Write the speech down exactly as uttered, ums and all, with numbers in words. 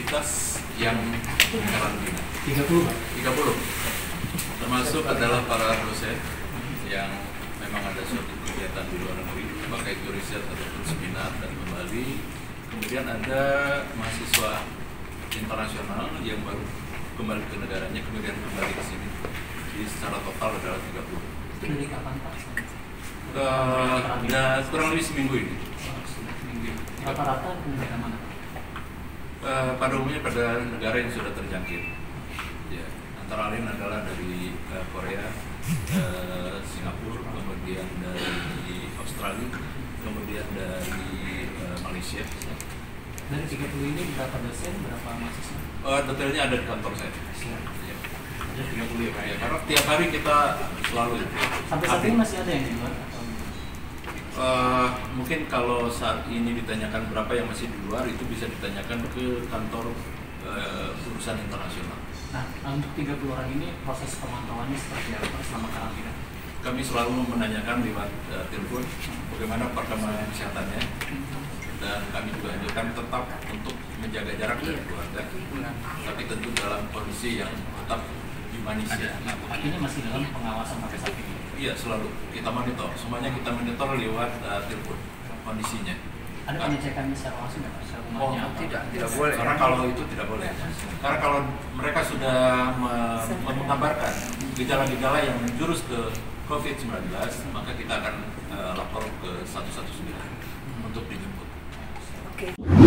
aktivitas yang karantina. tiga puluh termasuk adalah para dosen yang memang ada suatu kegiatan di luar negeri, pakai itu riset ataupun seminar dan kembali. Kemudian ada mahasiswa internasional yang baru kembali ke negaranya, kemudian kembali ke sini. Jadi secara total adalah tiga puluh. Dari kapan Pak? Nah, kurang lebih seminggu ini. Rata-rata negara mana? Uh, pada umumnya pada negara yang sudah terjangkit. Ya, antara lain adalah dari uh, Korea, uh, Singapura, kemudian dari Australia, kemudian dari uh, Malaysia. Dari tiga puluh ini berapa dosen, berapa mahasiswa? Uh, detailnya ada di kantor saya. Ya. Ada tiga puluh ya Pak ya, karena tiap hari kita selalu. Sampai saat ini masih ada yang di luar? Uh, mungkin kalau saat ini ditanyakan berapa yang masih di luar, itu bisa ditanyakan ke kantor uh, urusan internasional. Nah, untuk tiga puluh orang ini proses pemantauannya seperti apa selama karantina? Kami selalu menanyakan lewat uh, telepon bagaimana perkembangan kesehatannya, dan kami juga anjurkan tetap untuk menjaga jarak dari keluarga, tapi tentu dalam kondisi yang tetap humanis. Ini masih dalam pengawasan sampai saat ini? Iya, selalu kita monitor, semuanya kita monitor lewat uh, telepon kondisinya. Ada pengecekan secara langsung nggak? Oh, tidak, tidak boleh. Karena kalau itu tidak boleh. Karena kalau mereka sudah menggambarkan gejala-gejala yang menjurus ke COVID sembilan belas, maka kita akan uh, lapor ke satu satu sembilan untuk dijemput. Oke. Okay.